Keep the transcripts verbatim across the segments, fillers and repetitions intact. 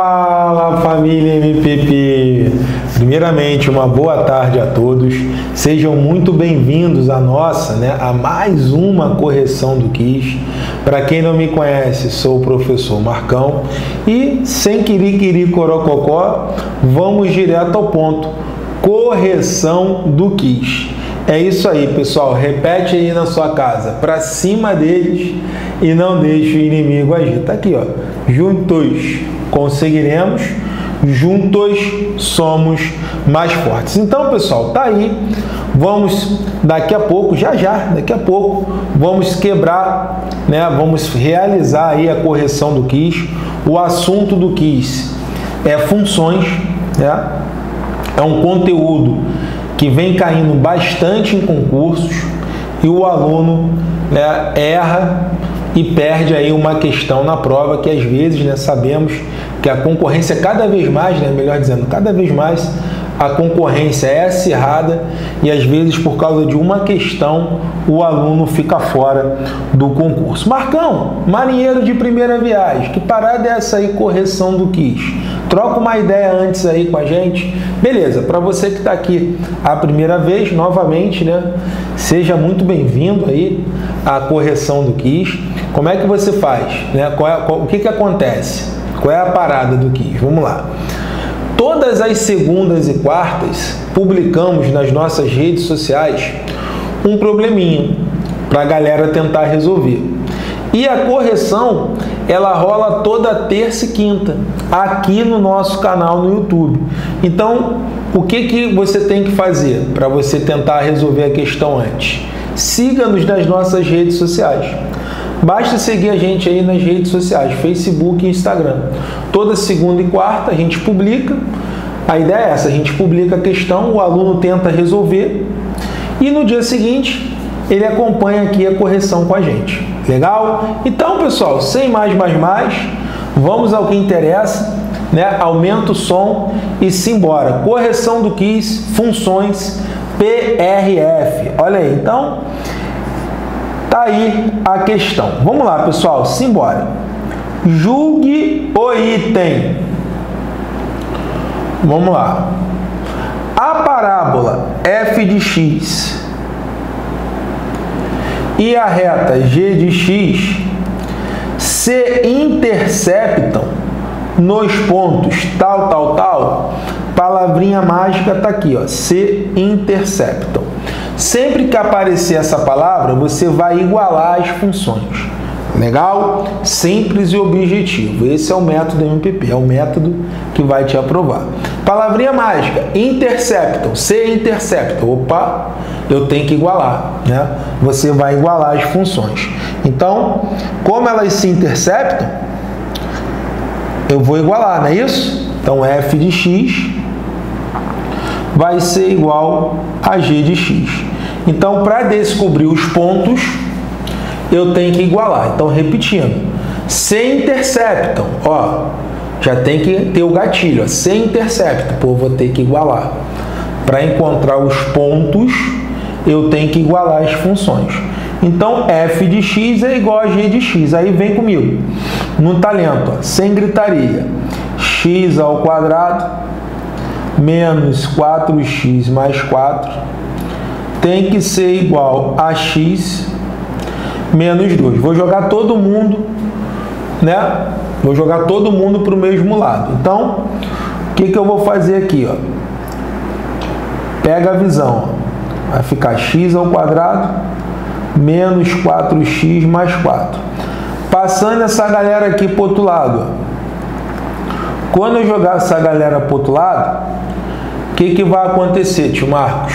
Fala, família M P P! Primeiramente, uma boa tarde a todos. Sejam muito bem-vindos a nossa, né, a mais uma correção do quiz. Para quem não me conhece, sou o professor Marcão e, sem quiriquiri corococó, vamos direto ao ponto. Correção do quiz. É isso aí, pessoal. Repete aí na sua casa, para cima deles e não deixe o inimigo agir. Tá aqui, ó. Juntos conseguiremos, juntos somos mais fortes. Então, pessoal, tá aí. Vamos daqui a pouco, já já, daqui a pouco, vamos quebrar, né? Vamos realizar aí a correção do quiz. O assunto do quiz é funções, né? É um conteúdo que vem caindo bastante em concursos e o aluno, né, erra e perde aí uma questão na prova que às vezes, né, sabemos que a concorrência cada vez mais, né, melhor dizendo, cada vez mais a concorrência é acirrada e às vezes por causa de uma questão o aluno fica fora do concurso. Marcão, marinheiro de primeira viagem, que parada é essa aí, correção do quiz? Troca uma ideia antes aí com a gente. Beleza, para você que está aqui a primeira vez, novamente, né? Seja muito bem-vindo aí à correção do quiz. Como é que você faz, né? Qual é, qual, o que que acontece? Qual é a parada do quiz? Vamos lá. Todas as segundas e quartas, publicamos nas nossas redes sociais um probleminha para a galera tentar resolver. E a correção, ela rola toda terça e quinta, aqui no nosso canal no YouTube. Então, o que que você tem que fazer para você tentar resolver a questão antes? Siga-nos nas nossas redes sociais. Basta seguir a gente aí nas redes sociais, Facebook e Instagram. Toda segunda e quarta a gente publica. A ideia é essa, a gente publica a questão, o aluno tenta resolver e no dia seguinte ele acompanha aqui a correção com a gente. Legal? Então, pessoal, sem mais, mais, mais, vamos ao que interessa, né? Aumenta o som e simbora. Correção do quiz, funções, P R F. Olha aí, então... tá aí a questão. Vamos lá, pessoal, simbora. Julgue o item. Vamos lá. A parábola f de x e a reta g de x se interceptam nos pontos tal, tal, tal. Palavrinha mágica tá aqui, ó. Se interceptam. Sempre que aparecer essa palavra, você vai igualar as funções. Legal? Simples e objetivo. Esse é o método M P P, é o método que vai te aprovar. Palavrinha mágica, interceptam, se interceptam. Opa, eu tenho que igualar, né? Você vai igualar as funções. Então, como elas se interceptam, eu vou igualar, não é isso? Então, f de x vai ser igual a g de x. Então, para descobrir os pontos, eu tenho que igualar. Então, repetindo, se interceptam, ó, já tem que ter o gatilho, ó, se interceptam, pô, vou ter que igualar. Para encontrar os pontos, eu tenho que igualar as funções. Então, f de x é igual a g de x. Aí vem comigo, no talento, ó, sem gritaria, x ao quadrado menos quatro x mais quatro tem que ser igual a x menos dois. Vou jogar todo mundo, né? Vou jogar todo mundo para o mesmo lado. Então, o que que eu vou fazer aqui, ó? Pega a visão. Ó. Vai ficar x ao quadrado menos quatro x mais quatro. Passando essa galera aqui para o outro lado. Ó. Quando eu jogar essa galera para o outro lado, o que que vai acontecer, tio Marcos?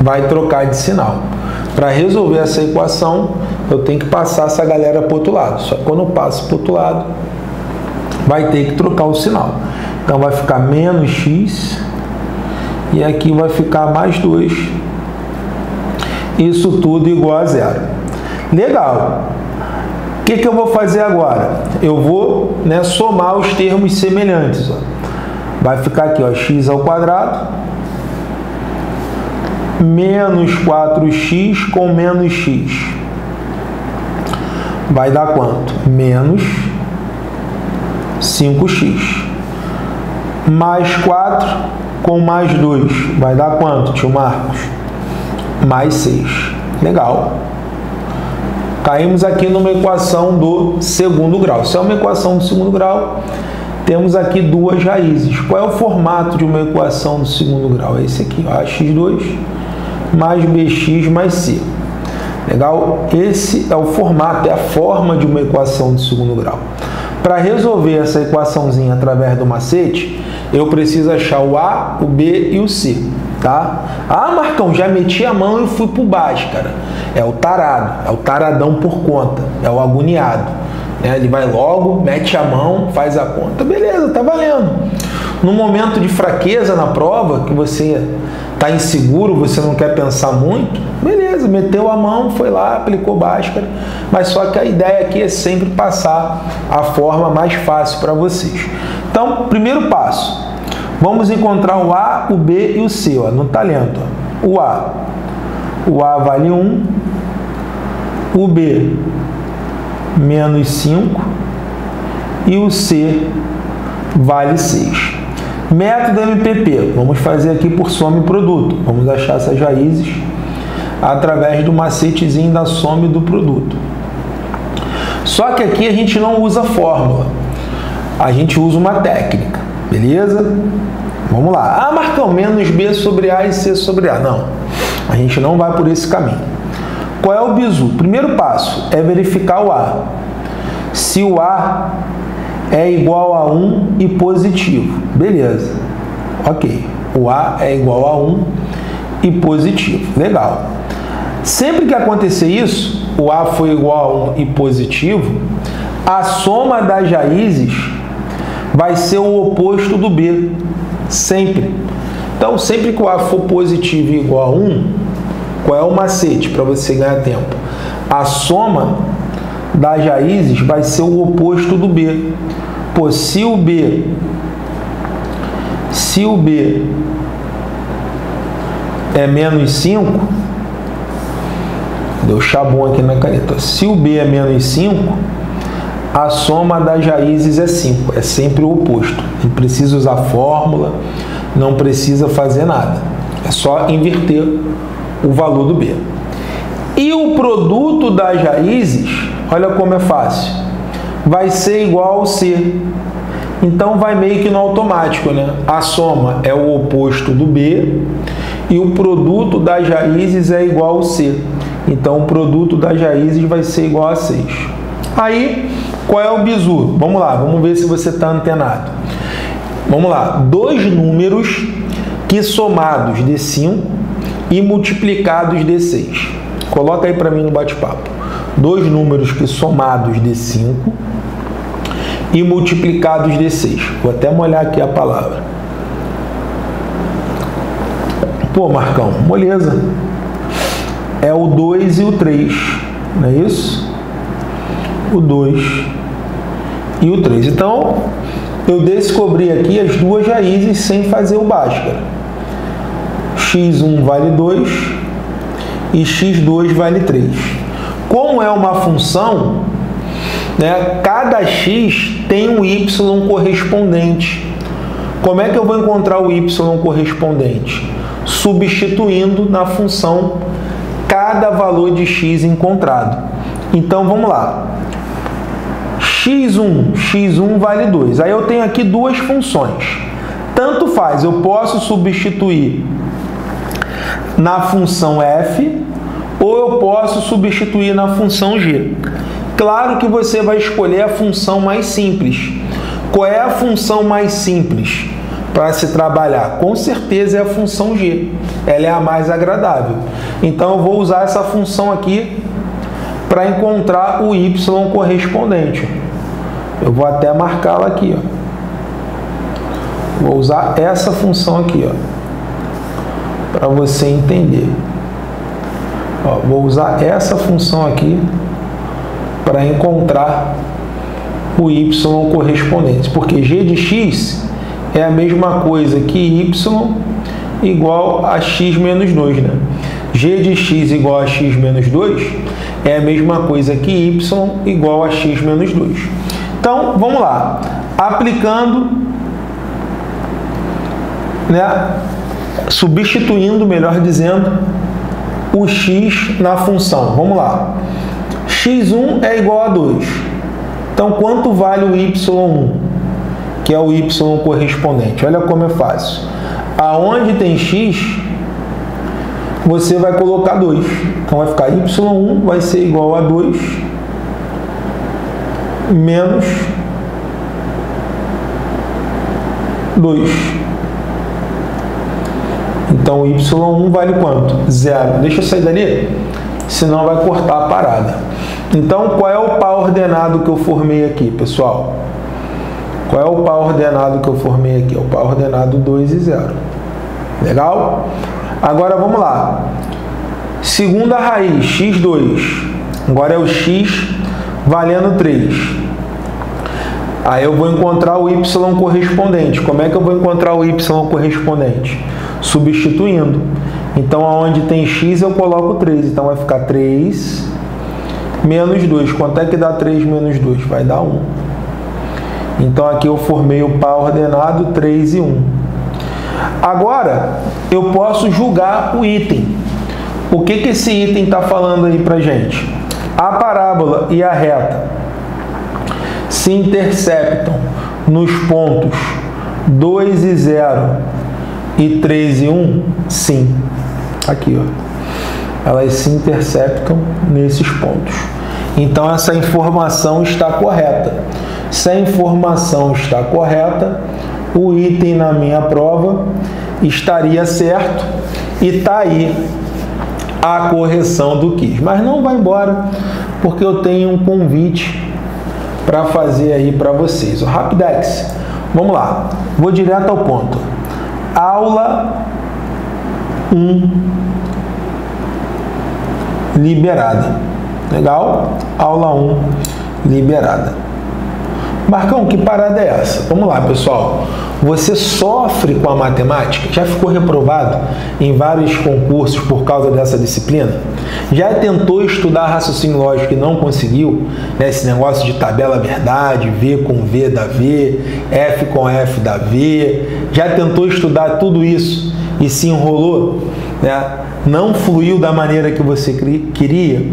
Vai trocar de sinal. Para resolver essa equação, eu tenho que passar essa galera para o outro lado. Só que quando eu passo para o outro lado, vai ter que trocar o sinal. Então, vai ficar menos x e aqui vai ficar mais dois. Isso tudo igual a zero. Legal. O que que eu vou fazer agora? Eu vou, né, somar os termos semelhantes, ó. Vai ficar aqui, ó, x ao quadrado menos quatro x com menos x. Vai dar quanto? Menos cinco x. mais quatro com mais dois. Vai dar quanto, tio Marcos? Mais seis. Legal. Caímos aqui numa equação do segundo grau. Se é uma equação do segundo grau, temos aqui duas raízes. Qual é o formato de uma equação do segundo grau? É esse aqui, ó, a x dois mais bx mais c. Legal? Esse é o formato, é a forma de uma equação do segundo grau. Para resolver essa equaçãozinha através do macete, eu preciso achar o A, o B e o C, tá? Ah, Marcão, já meti a mão e fui pro baixo, cara. É o tarado, é o taradão por conta, é o agoniado, né? Ele vai logo, mete a mão, faz a conta, beleza, tá valendo. No momento de fraqueza na prova, que você tá inseguro, você não quer pensar muito, beleza, meteu a mão, foi lá, aplicou Bhaskara, mas só que a ideia aqui é sempre passar a forma mais fácil para vocês. Então, primeiro passo, vamos encontrar o A, o B e o C, ó, no talento. Ó. O A, o A vale um, o B, menos cinco, e o C vale seis. Método M P P, vamos fazer aqui por soma e produto. Vamos achar essas raízes através do macetezinho da soma e do produto. Só que aqui a gente não usa fórmula, a gente usa uma técnica, beleza? Vamos lá. Ah, Marcão, menos B sobre A e C sobre A. Não, a gente não vai por esse caminho. Qual é o bizu? Primeiro passo é verificar o A. Se o A é igual a um e positivo. Beleza. Ok. O A é igual a um e positivo. Legal. Sempre que acontecer isso, o A foi igual a um e positivo, a soma das raízes vai ser o oposto do B. Sempre. Então, sempre que o A for positivo e igual a um, qual é o macete para você ganhar tempo? A soma das raízes vai ser o oposto do B. Pô, se o B, se o B é menos cinco, deu chabum aqui na caneta, se o B é menos cinco, a soma das raízes é cinco, é sempre o oposto. Não precisa usar fórmula, não precisa fazer nada, é só inverter o valor do B. E o produto das raízes, olha como é fácil, vai ser igual ao C. Então, vai meio que no automático, né? A soma é o oposto do B e o produto das raízes é igual ao C. Então, o produto das raízes vai ser igual a seis. Aí, qual é o bizu? Vamos lá, vamos ver se você está antenado. Vamos lá. Dois números que somados dê cinco e multiplicados dê seis. Coloca aí para mim no bate-papo. Dois números que somados dê cinco e multiplicados dê seis. Vou até molhar aqui a palavra. Pô, Marcão, moleza. É o dois e o três, não é isso? O dois e o três. Então, eu descobri aqui as duas raízes sem fazer o Bhaskara. x um vale dois e x dois vale três. Como é uma função, né, cada x tem um y correspondente. Como é que eu vou encontrar o y correspondente? Substituindo na função cada valor de x encontrado. Então, vamos lá. x um, x um vale dois. Aí eu tenho aqui duas funções. Tanto faz, eu posso substituir na função f, ou eu posso substituir na função g. Claro que você vai escolher a função mais simples. Qual é a função mais simples para se trabalhar? Com certeza é a função g. Ela é a mais agradável. Então, eu vou usar essa função aqui para encontrar o y correspondente. Eu vou até marcá-la aqui, ó. Vou usar essa função aqui, ó, para você entender. Ó, vou usar essa função aqui para encontrar o y correspondente, porque g de x é a mesma coisa que y igual a x menos dois, né? G de x igual a x menos dois é a mesma coisa que y igual a x menos dois. Então, vamos lá. Aplicando né, substituindo, melhor dizendo, o x na função. Vamos lá. x um é igual a dois. Então, quanto vale o y um? Que é o y correspondente. Olha como é fácil. Aonde tem x, você vai colocar dois. Então, vai ficar y um vai ser igual a dois menos dois. Então, y um vale quanto? Zero. Deixa eu sair dali, senão vai cortar a parada. Então, qual é o par ordenado que eu formei aqui, pessoal? Qual é o par ordenado que eu formei aqui? É o par ordenado dois e zero. Legal? Agora, vamos lá. Segunda raiz, x dois. Agora é o x valendo três. Aí eu vou encontrar o y correspondente. Como é que eu vou encontrar o y correspondente? Substituindo. Então, aonde tem x, eu coloco três. Então, vai ficar três menos dois. Quanto é que dá três menos dois? Vai dar um. Então, aqui eu formei o par ordenado três e um. Agora, eu posso julgar o item. O que, que esse item está falando aí para gente? A parábola e a reta se interceptam nos pontos dois e zero. E três e um? Sim. Aqui, ó. Elas se interceptam nesses pontos. Então, essa informação está correta. Se a informação está correta, o item na minha prova estaria certo e tá aí a correção do quiz. Mas não vai embora, porque eu tenho um convite para fazer aí para vocês. O Rapidex. Vamos lá. Vou direto ao ponto. Aula um liberada. Legal? Aula um liberada. Marcão, que parada é essa? Vamos lá, pessoal. Você sofre com a matemática? Já ficou reprovado em vários concursos por causa dessa disciplina? Já tentou estudar raciocínio lógico e não conseguiu? Né? Esse negócio de tabela verdade, V com V dá V, F com F dá V. Já tentou estudar tudo isso e se enrolou? Né? Não fluiu da maneira que você queria?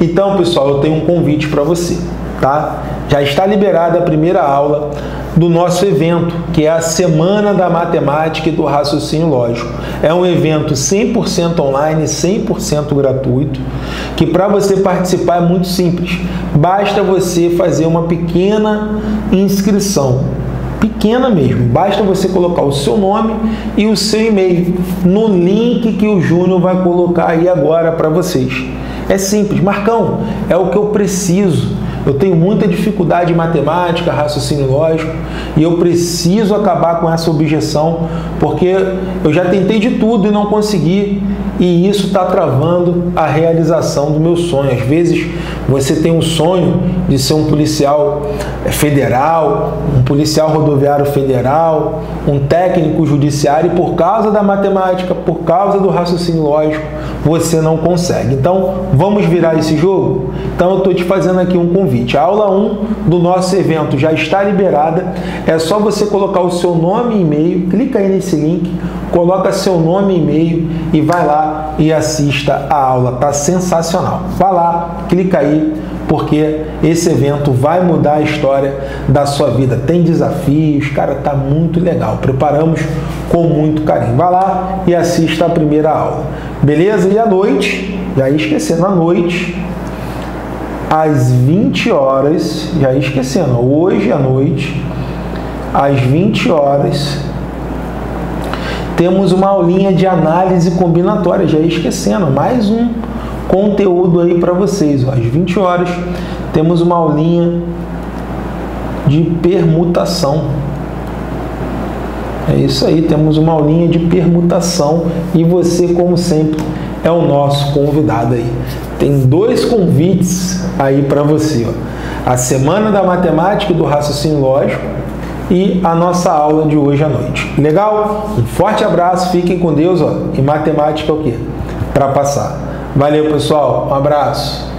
Então, pessoal, eu tenho um convite para você. Tá? Já está liberada a primeira aula do nosso evento, que é a Semana da Matemática e do Raciocínio Lógico. É um evento cem por cento online, cem por cento gratuito, que para você participar é muito simples. Basta você fazer uma pequena inscrição, pequena mesmo. Basta você colocar o seu nome e o seu e-mail no link que o Júnior vai colocar aí agora para vocês. É simples. Marcão, é o que eu preciso. Eu tenho muita dificuldade em matemática, raciocínio lógico, e eu preciso acabar com essa objeção, porque eu já tentei de tudo e não consegui, e isso está travando a realização do meu sonho. Às vezes você tem um sonho de ser um policial federal, um policial rodoviário federal, um técnico judiciário, e por causa da matemática, por causa do raciocínio lógico, você não consegue. Então, vamos virar esse jogo? Então, eu estou te fazendo aqui um convite. A aula um do nosso evento já está liberada. É só você colocar o seu nome e e-mail, clica aí nesse link, coloca seu nome e e-mail e vai lá e assista a aula. Tá sensacional. Vai lá, clica aí, porque esse evento vai mudar a história da sua vida. Tem desafios, cara, tá muito legal. Preparamos com muito carinho. Vai lá e assista a primeira aula. Beleza? E à noite, já ia esquecendo, à noite, às vinte horas, já esquecendo, hoje à noite, às vinte horas, temos uma aulinha de análise combinatória, já esquecendo, mais um conteúdo aí para vocês. Às vinte horas, temos uma aulinha de permutação. É isso aí, temos uma aulinha de permutação e você, como sempre, é o nosso convidado aí. Tem dois convites aí para você, ó. A Semana da Matemática e do Raciocínio Lógico e a nossa aula de hoje à noite. Legal? Um forte abraço, fiquem com Deus, ó. E matemática é o quê? Para passar. Valeu, pessoal. Um abraço.